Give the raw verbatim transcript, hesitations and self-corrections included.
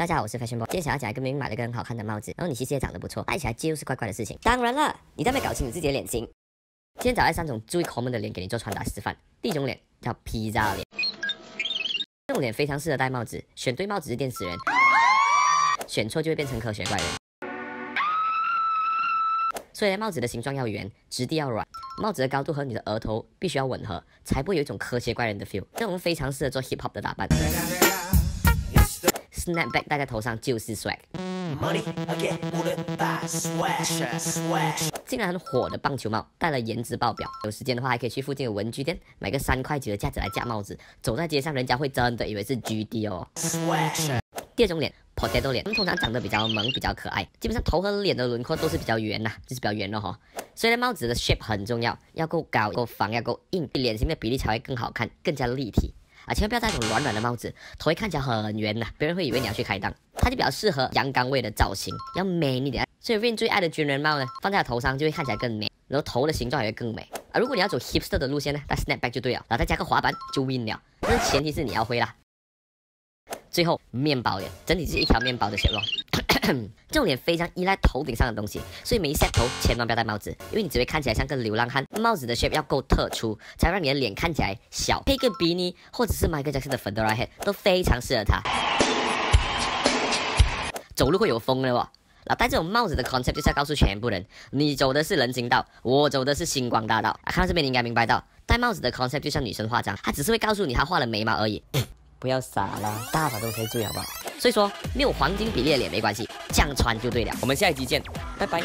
大家好，我是 Fashion Boy。今天想要讲一个明明买了一个很好看的帽子，然后你其实也长得不错，戴起来就是怪怪的事情。当然了，你在没搞清你自己的脸型。今天找来三种最 common 的脸给你做穿搭示范。第一种脸叫披萨脸，这种脸非常适合戴帽子，选对帽子是电死人，选错就会变成科学怪人。所以帽子的形状要圆，质地要软，帽子的高度和你的额头必须要吻合，才不会有一种科学怪人的 feel。这种非常适合做 hip hop 的打扮。Snapback 戴在头上就是 swag。竟然很火的棒球帽戴了颜值爆表，有时间的话还可以去附近的文具店买个三块几的架子来架帽子，走在街上人家会真的以为是 G D 哦。第二种脸 Potato 脸，通常长得比较萌比较可爱，基本上头和脸的轮廓都是比较圆呐、啊，就是比较圆了哈。所以呢，帽子的 shape 很重要，要够高够方要够硬，脸型的比例才会更好看更加立体。啊，千万不要戴那种软软的帽子，头看起来很圆呐、啊，别人会以为你要去开裆。它就比较适合阳刚味的造型，要美一点。所以 Win 最爱的军人帽呢，放在头上就会看起来更美，然后头的形状也会更美。啊，如果你要走 hipster 的路线呢，戴 snapback 就对了，然后再加个滑板就 Win 了。但是前提是你要会啦。最后，面包脸，整体是一条面包的形状。这种脸非常依赖头顶上的东西，所以每一下头千万不要戴帽子，因为你只会看起来像个流浪汉。帽子的 shape 要够特出，才让你的脸看起来小。配个 beanie 或者是 Michael Jackson 的 Fedora Head 都非常适合他。走路会有风的哦。老戴这种帽子的 concept 就是要告诉全部人，你走的是人行道，我走的是星光大道。啊，看到这边你应该明白到，戴帽子的 concept 就像女生化妆，她只是会告诉你她画了眉毛而已。不要傻啦，大把都可以追，好不好？所以说没有黄金比例的脸没关系，这样穿就对了。我们下一集见，拜拜。